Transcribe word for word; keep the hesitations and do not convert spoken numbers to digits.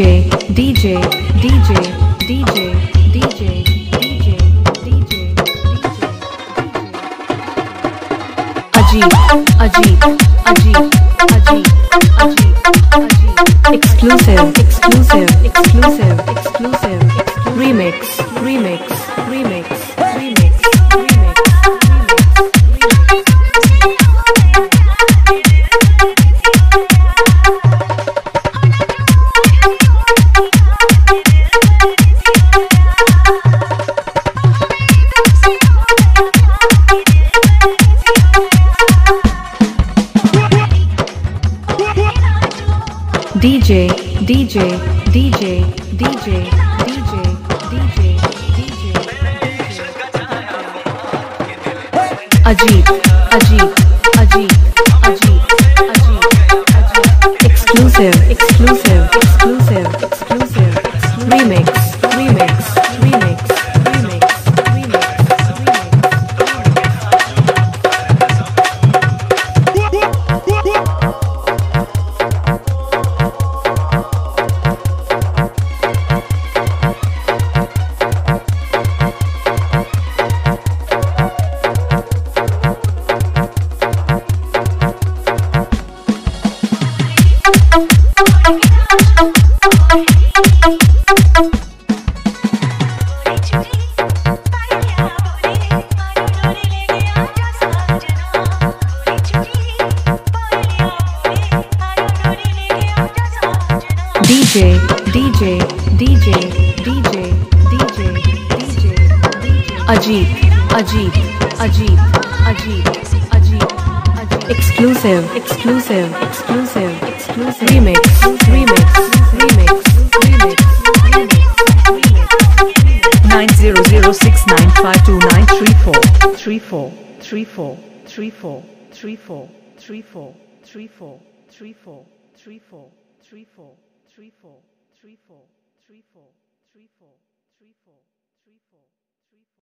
DJ, DJ, DJ, DJ, DJ, DJ, DJ, DJ. Ajeet, Ajeet, Ajeet, Ajeet, Ajeet. Exclusive, exclusive, exclusive, exclusive. Remix, remix, remix, remix. DJ, DJ, DJ, DJ, DJ, DJ, DJ. Ajeet, Ajeet, Ajeet, Ajeet, Ajeet. Exclusive, exclusive, exclusive, exclusive. Remix, remix, remix, remix, remix, remix. DJ, DJ, DJ, DJ, DJ, DJ, Ajeet, Ajeet, Ajeet, Ajeet, Ajeet, Ajeet. Exclusive, exclusive, exclusive, exclusive. Remix, remix, remix, remix, remix. Nine zero zero six nine five two nine three four three four three four three four three four three four three four three four three four three four. Three four, three four, three four, three four, three four, three four, three four.